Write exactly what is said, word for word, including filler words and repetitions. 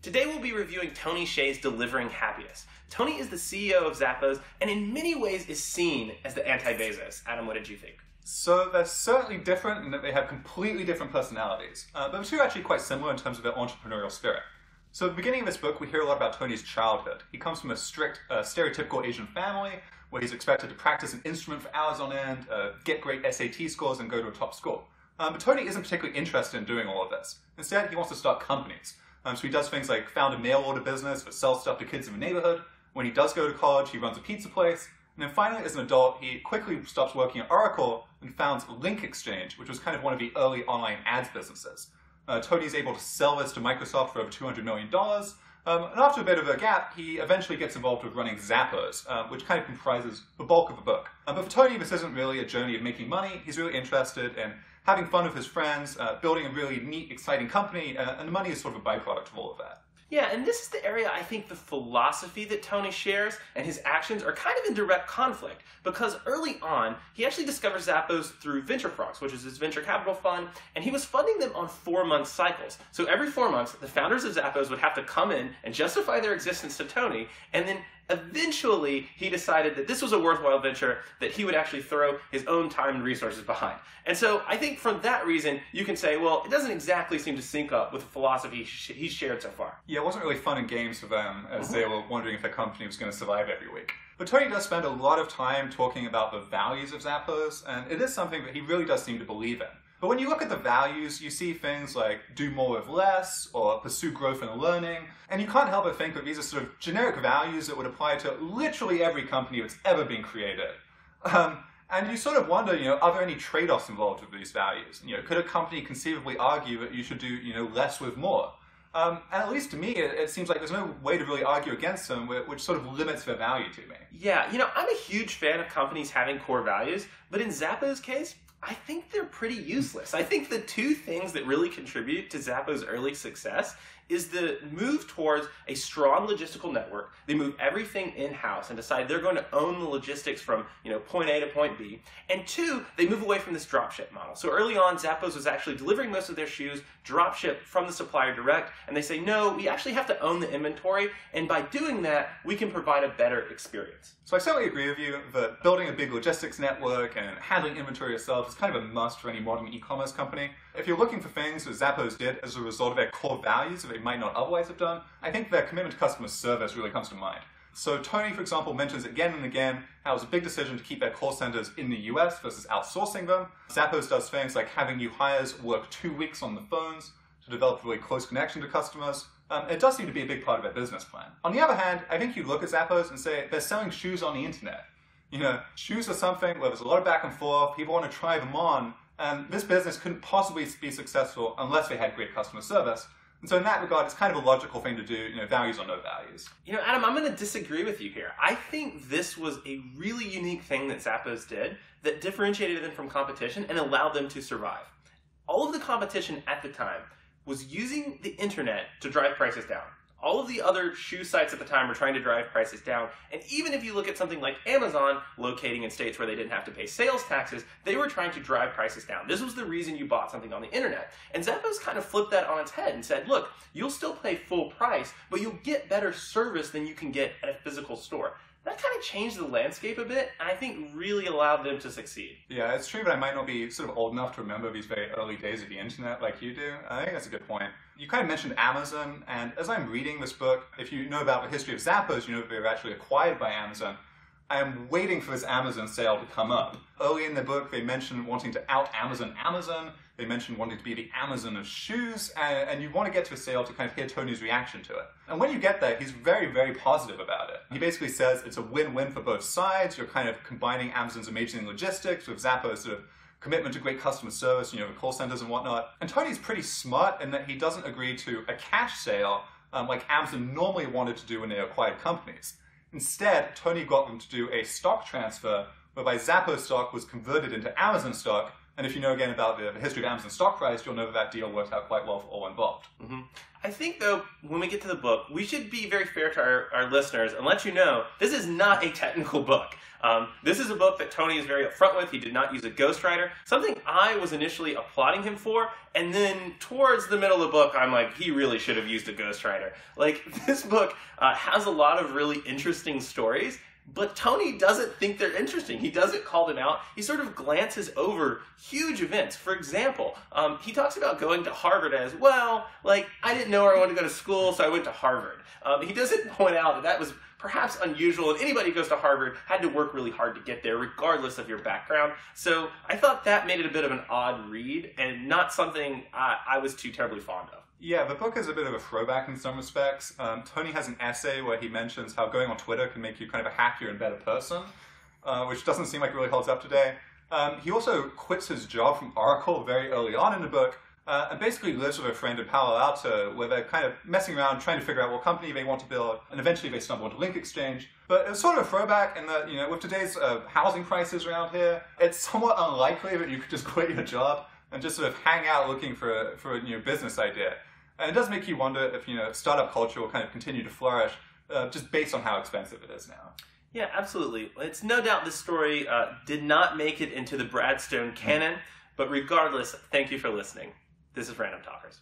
Today we'll be reviewing Tony Hsieh's Delivering Happiness. Tony is the C E O of Zappos and in many ways is seen as the anti-Bezos. Adam, what did you think? So they're certainly different in that they have completely different personalities, uh, but the two are actually quite similar in terms of their entrepreneurial spirit. So at the beginning of this book, we hear a lot about Tony's childhood. He comes from a strict, uh, stereotypical Asian family where he's expected to practice an instrument for hours on end, uh, get great S A T scores, and go to a top school. Um, but Tony isn't particularly interested in doing all of this. Instead, he wants to start companies. Um, so he does things like found a mail order business that sells stuff to kids in the neighborhood. When he does go to college, he runs a pizza place. And then finally, as an adult, he quickly stops working at Oracle and founds LinkExchange, which was kind of one of the early online ads businesses. Uh, Tony's able to sell this to Microsoft for over two hundred million dollars. Um, and after a bit of a gap, he eventually gets involved with running Zappos, uh, which kind of comprises the bulk of the book. Uh, but for Tony, this isn't really a journey of making money. He's really interested in having fun with his friends, uh, building a really neat, exciting company, uh, and the money is sort of a byproduct of all of that. Yeah, and this is the area I think the philosophy that Tony shares and his actions are kind of in direct conflict, because early on, he actually discovers Zappos through VentureFrogs, which is his venture capital fund, and he was funding them on four-month cycles. So every four months, the founders of Zappos would have to come in and justify their existence to Tony, and then eventually he decided that this was a worthwhile venture that he would actually throw his own time and resources behind. And so I think for that reason, you can say, well, it doesn't exactly seem to sync up with the philosophy he's shared so far. Yeah, it wasn't really fun and games for them as they were wondering if their company was going to survive every week. But Tony does spend a lot of time talking about the values of Zappos, and it is something that he really does seem to believe in. But when you look at the values, you see things like do more with less, or pursue growth and learning, and you can't help but think that these are sort of generic values that would apply to literally every company that's ever been created. Um, and you sort of wonder, you know, are there any trade-offs involved with these values? You know, could a company conceivably argue that you should do, you know, less with more? Um, and at least to me, it, it seems like there's no way to really argue against them, which, which sort of limits their value to me. Yeah, you know, I'm a huge fan of companies having core values, but in Zappos' case, I think they're pretty useless. I think the two things that really contribute to Zappos' early success is the move towards a strong logistical network. They move everything in-house and decide they're going to own the logistics from, you know, point A to point B. And two, they move away from this dropship model. So early on, Zappos was actually delivering most of their shoes dropship from the supplier direct, and they say, no, we actually have to own the inventory, and by doing that, we can provide a better experience. So I certainly agree with you that building a big logistics network and handling inventory yourself is kind of a must for any modern e-commerce company. If you're looking for things that Zappos did as a result of their core values that they might not otherwise have done, I think their commitment to customer service really comes to mind. So Tony, for example, mentions again and again how it was a big decision to keep their call centers in the U S versus outsourcing them. Zappos does things like having new hires work two weeks on the phones to develop a really close connection to customers. Um, it does seem to be a big part of their business plan. On the other hand, I think you look at Zappos and say they're selling shoes on the internet. You know, shoes are something where there's a lot of back and forth, people want to try them on, and this business couldn't possibly be successful unless they had great customer service. And so in that regard, it's kind of a logical thing to do, you know, values or no values. You know, Adam, I'm going to disagree with you here. I think this was a really unique thing that Zappos did that differentiated them from competition and allowed them to survive. All of the competition at the time was using the internet to drive prices down. All of the other shoe sites at the time were trying to drive prices down, and even if you look at something like Amazon, locating in states where they didn't have to pay sales taxes, they were trying to drive prices down. This was the reason you bought something on the internet. And Zappos kind of flipped that on its head and said, look, you'll still pay full price, but you'll get better service than you can get at a physical store. That kind of changed the landscape a bit, and I think really allowed them to succeed. Yeah, it's true, but I might not be sort of old enough to remember these very early days of the internet like you do. I think that's a good point. You kind of mentioned Amazon, and as I'm reading this book, if you know about the history of Zappos, you know that they were actually acquired by Amazon. I am waiting for this Amazon sale to come up. Early in the book, they mention wanting to out-Amazon Amazon. They mention wanting to be the Amazon of shoes, and, and you want to get to a sale to kind of hear Tony's reaction to it. And when you get there, he's very, very positive about it. He basically says it's a win-win for both sides. You're kind of combining Amazon's amazing logistics with Zappos' sort of commitment to great customer service, you know, the call centers and whatnot. And Tony's pretty smart in that he doesn't agree to a cash sale um, like Amazon normally wanted to do when they acquired companies. Instead, Tony got them to do a stock transfer whereby Zappos stock was converted into Amazon stock And if you know again about the history of Amazon stock price, you'll know that that deal worked out quite well for all involved. Mm-hmm. I think, though, when we get to the book, we should be very fair to our, our listeners and let you know this is not a technical book. Um, this is a book that Tony is very upfront with. He did not use a ghostwriter. Something I was initially applauding him for, and then towards the middle of the book, I'm like, he really should have used a ghostwriter. Like, this book uh, has a lot of really interesting stories, but Tony doesn't think they're interesting. He doesn't call them out. He sort of glances over huge events. For example, um, he talks about going to Harvard as, well, like, I didn't know where I wanted to go to school, so I went to Harvard. Um, he doesn't point out that that was perhaps unusual, and anybody who goes to Harvard had to work really hard to get there, regardless of your background. So I thought that made it a bit of an odd read, and not something I, I was too terribly fond of. Yeah, the book is a bit of a throwback in some respects. Um, Tony has an essay where he mentions how going on Twitter can make you kind of a happier and better person, uh, which doesn't seem like it really holds up today. Um, he also quits his job from Oracle very early on in the book, uh, and basically lives with a friend in Palo Alto, where they're kind of messing around trying to figure out what company they want to build, and eventually they stumble into LinkExchange. But it's sort of a throwback in that, you know, with today's uh, housing crisis around here, it's somewhat unlikely that you could just quit your job and just sort of hang out looking for a, for a new business idea. And it does make you wonder if, you know, startup culture will kind of continue to flourish uh, just based on how expensive it is now. Yeah, absolutely. It's no doubt this story uh, did not make it into the Brad Stone canon, but regardless, thank you for listening. This is Random Talkers.